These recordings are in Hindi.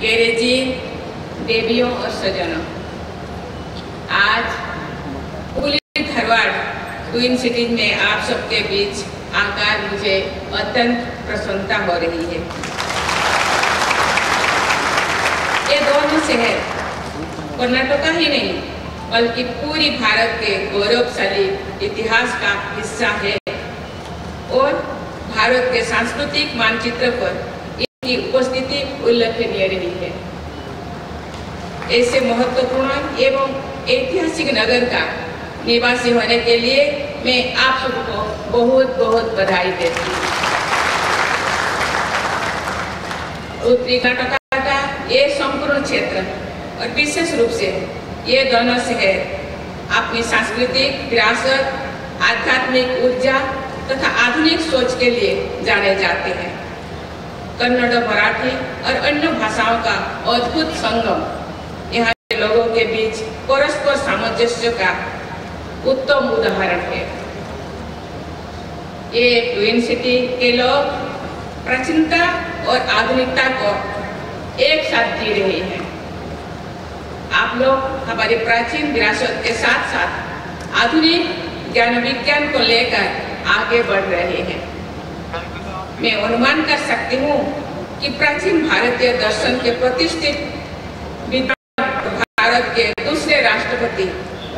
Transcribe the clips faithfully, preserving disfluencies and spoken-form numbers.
गैरेजीन, देवियों और सजनों, आज हुबली धारवाड़ ट्विन सिटीज में आप सबके बीच आकर मुझे अत्यंत प्रसन्नता हो रही है। ये दोनों शहर कर्नाटक का ही नहीं बल्कि पूरी भारत के गौरवशाली इतिहास का हिस्सा है और भारत के सांस्कृतिक मानचित्र पर इनकी उपस्थिति उल्लेखनीय रही है। ऐसे महत्वपूर्ण एवं ऐतिहासिक नगर का निवासी होने के लिए मैं आप सबको बहुत बहुत बधाई देती हूँ। उत्तरी कर्नाटक का ये संपूर्ण क्षेत्र और विशेष रूप से ये दोनों शहर अपनी सांस्कृतिक विरासत, आध्यात्मिक ऊर्जा तथा आधुनिक सोच के लिए जाने जाते हैं। कन्नड़, मराठी और अन्य भाषाओं का अद्भुत संगम यहाँ के लोगों के बीच परस्पर सामंजस्य का उत्तम उदाहरण है। ये ट्विन सिटी के लोग प्राचीनता और आधुनिकता को एक साथ जी रहे हैं। आप लोग हमारी प्राचीन विरासत के साथ साथ आधुनिक ज्ञान विज्ञान को लेकर आगे बढ़ रहे हैं। मैं अनुमान कर सकती हूँ कि प्राचीन भारतीय दर्शन के प्रतिष्ठित विद्वान भारत के दूसरे राष्ट्रपति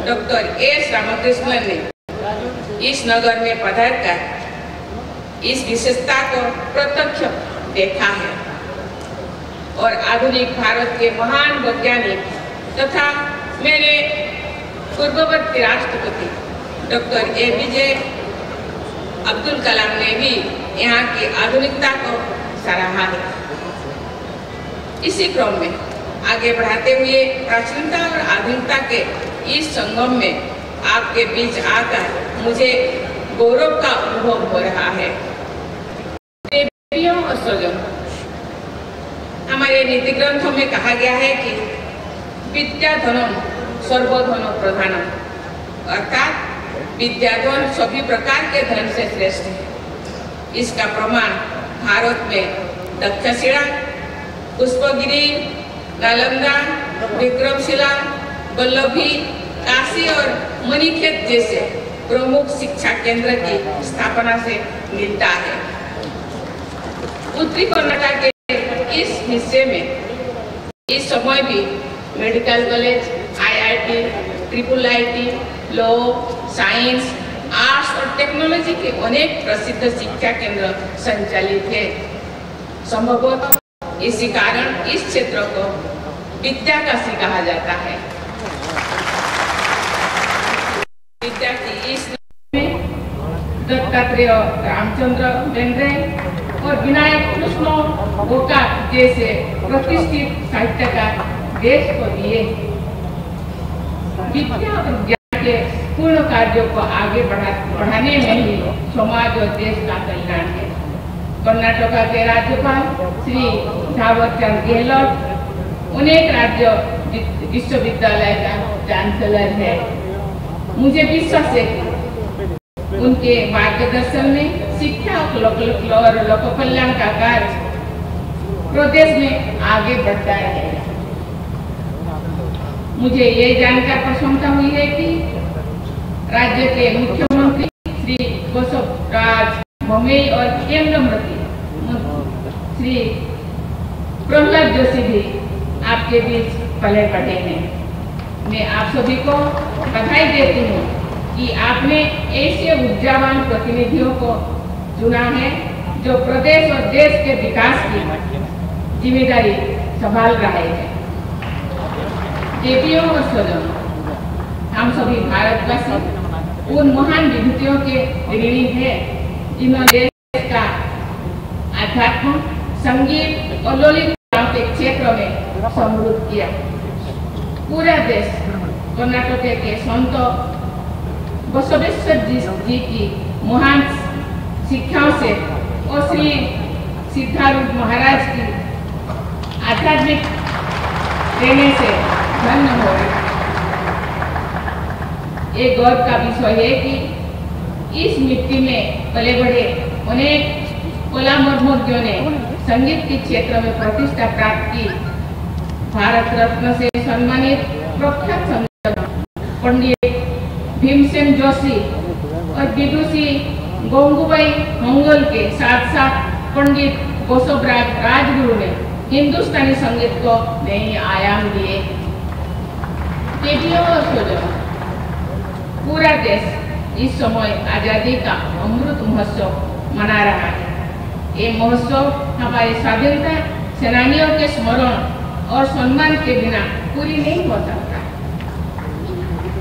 डॉक्टर एस रामकृष्णन ने इस नगर में पधारकर इस विशेषता को प्रत्यक्ष देखा है और आधुनिक भारत के महान वैज्ञानिक तथा मेरे पूर्ववर्ती राष्ट्रपति doctor A P J Abdul Kalam ने भी यहाँ की आधुनिकता को सराहा है। इसी क्रम में आगे बढ़ाते हुए प्राचीनता और आधुनिकता के इस संगम में आपके बीच आकर मुझे गौरव का अनुभव हो रहा है। देवियों और सजन, हमारे नीति ग्रंथों में कहा गया है कि विद्याधनम सर्वधनम प्रधानम, अर्थात विद्याधन सभी प्रकार के धन से श्रेष्ठ है। इसका प्रमाण भारत में दक्षशिला, पुष्पगिरी, नालंदा, विक्रमशिला, बल्लभी, काशी और मणिकेत जैसे प्रमुख शिक्षा केंद्र की स्थापना से मिलता है। उत्तरी कर्नाटक के इस हिस्से में इस समय भी medical college, IIT, triple IT, law, science, arts और टेक्नोलॉजी के अनेक प्रसिद्ध शिक्षा केंद्र संचालित है। संभवतः इसी कारण इस क्षेत्र को विद्याकाशी कहा जाता है। विद्या की इस में दत्तात्रय रामचंद्र और विनायक कृष्ण गोका जैसे प्रतिष्ठित साहित्यकार देश को दिए। विद्या और ज्ञान के पूर्ण कार्यों को आगे बढ़ा बढ़ाने में ही समाज और देश का कल्याण है। कर्नाटक के राज्यपाल श्री थावर चंद गहलोत अनेक राज्य विश्वविद्यालय का चांसलर है। मुझे विश्वास है उनके मार्गदर्शन में शिक्षा और लोक कल्याण का कार्य प्रदेश में आगे बढ़ता है। मुझे ये जानकर प्रसन्नता हुई है कि राज्य के मुख्यमंत्री श्री बसवराज बोम्मई और केंद्र मंत्री श्री प्रहलाद जोशी भी आपके बीच पले बढ़े हैं। मैं आप सभी को बधाई देती हूँ कि आपने ऐसे ऊर्जावान प्रतिनिधियों को चुना है जो प्रदेश और देश के विकास की जिम्मेदारी संभाल रहे हैं। देवियों और स्वजन, हम सभी भारतवासी उन महान विभूतियों के ऋणी हैं जिन्होंने देश का अध्यात्म, संगीत और ललित के क्षेत्र में समृद्ध किया। पूरा देश कर्नाटक के संत बसवेश्वर जी की महान शिक्षाओं से और श्री सिद्धारूढ़ महाराज की आध्यात्मिक प्रेरणा से धन्य हो रहे। एक गौरव का विषय है कि इस मिट्टी में पले बढ़े अनेक कला मर्मज्ञों ने संगीत के क्षेत्र में प्रतिष्ठा प्राप्त की भारत रत्न से सम्मानित प्रख्यात संगठक पंडित भीमसेन जोशी और विदुषी गंगूबाई मंगोल के साथ साथ पंडित बसवराज राजगुरु ने हिंदुस्तानी संगीत को नए आयाम दिए। पूरा देश इस समय आजादी का अमृत महोत्सव मना रहा है। ये महोत्सव हमारे स्वाधीनता सेनानियों के स्मरण और सम्मान के बिना पूरी नहीं हो सकता,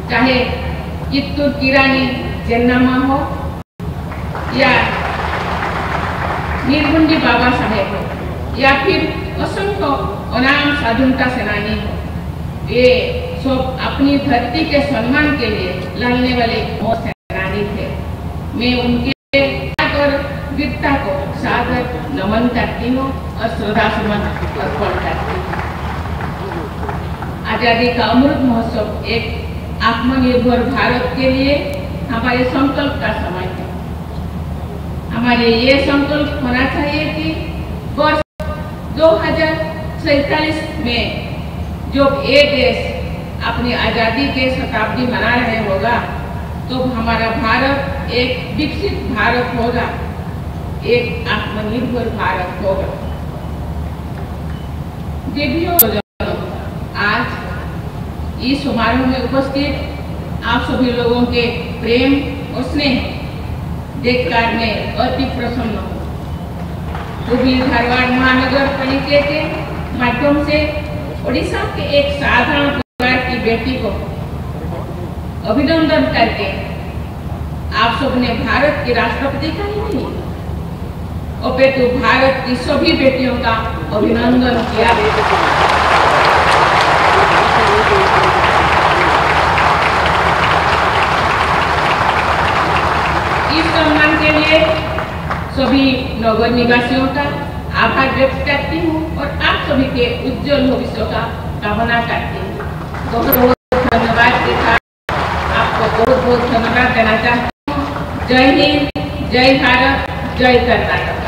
चाहे कित्तूर की रानी जन्नामा हो या निर्गुंडी बाबा साहेब हो या फिर असंख्य अनाम स्वाधीनता सेनानी हो, ये सब अपनी धरती के सम्मान के लिए लड़ने वाले सेनानी थे। मैं उनके वीरता को सादर नमन करती हूँ और श्रद्धा सुमन अर्पण करती हूँ। आजादी का अमृत महोत्सव एक आत्मनिर्भर भारत के लिए हमारे संकल्प का समय है। हमारे ये संकल्प होना चाहिए कि वर्ष दो हजार सैतालीस में जो ये देश अपनी आज़ादी के शताब्दी मना रहे होगा तो हमारा भारत एक विकसित भारत होगा, एक आत्मनिर्भर भारत होगा। देवियों आज इस समारोह में उपस्थित आप सभी लोगों के प्रेम और स्नेह देखकर मैं अति प्रसन्न हूँ। हुबली धारवाड़ महानगर पालिका के माध्यम से उड़ीसा के एक साधारण परिवार की बेटी को अभिनंदन करके आप सबने भारत की राष्ट्रपति का ही नहीं अपितु भारत की सभी बेटियों का अभिनंदन किया। इस सम्मान के लिए सभी नगर निवासियों का आभार व्यक्त करती हूँ और आप सभी के उज्जवल भविष्य का कामना करती हूँ। बहुत बहुत धन्यवाद के साथ आपको बहुत बहुत धन्यवाद देना चाहती हूँ। जय हिंद, जय भारत, जय कर्नाटक।